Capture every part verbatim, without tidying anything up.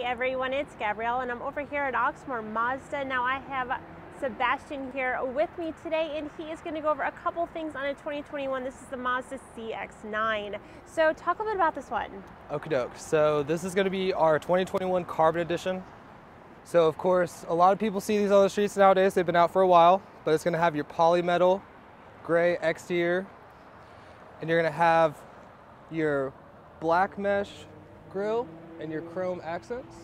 Hey everyone, it's Gabrielle and I'm over here at Oxmoor Mazda. Now I have Sebastian here with me today and he is going to go over a couple things on a twenty twenty-one. This is the Mazda C X nine. So talk a little bit about this one. Okie doke. So this is going to be our twenty twenty-one Carbon Edition. So of course, a lot of people see these on the streets nowadays. They've been out for a while, but it's going to have your polymetal gray exterior and you're going to have your black mesh grille and your chrome accents.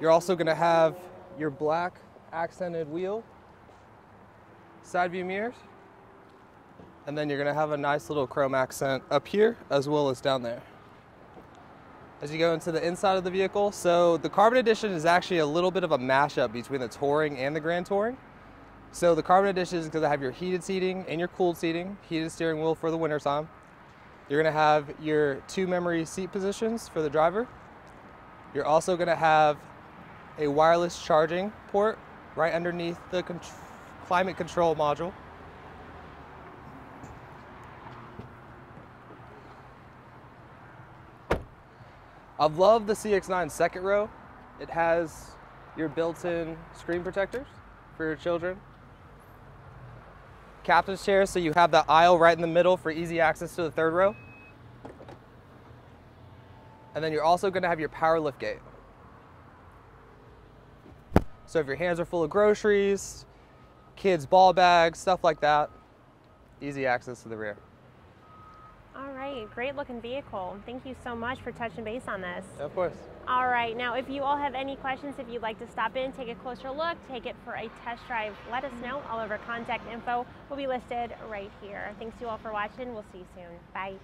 You're also going to have your black accented wheel, side view mirrors, and then you're going to have a nice little chrome accent up here as well as down there. As you go into the inside of the vehicle, so the Carbon Edition is actually a little bit of a mashup between the Touring and the Grand Touring. So the Carbon Edition is going to have your heated seating and your cooled seating, heated steering wheel for the winter time. You're going to have your two memory seat positions for the driver. You're also going to have a wireless charging port right underneath the con- climate control module. I love the C X nine second row. It has your built-in screen protectors for your children. Captain's chair, so you have the aisle right in the middle for easy access to the third row. And then you're also going to have your power lift gate. So if your hands are full of groceries, kids' ball bags, stuff like that, easy access to the rear. All right, great looking vehicle. Thank you so much for touching base on this. Of course. All right, now if you all have any questions, if you'd like to stop in, take a closer look, take it for a test drive, let us know. All of our contact info will be listed right here. Thanks you all for watching. We'll see you soon. Bye.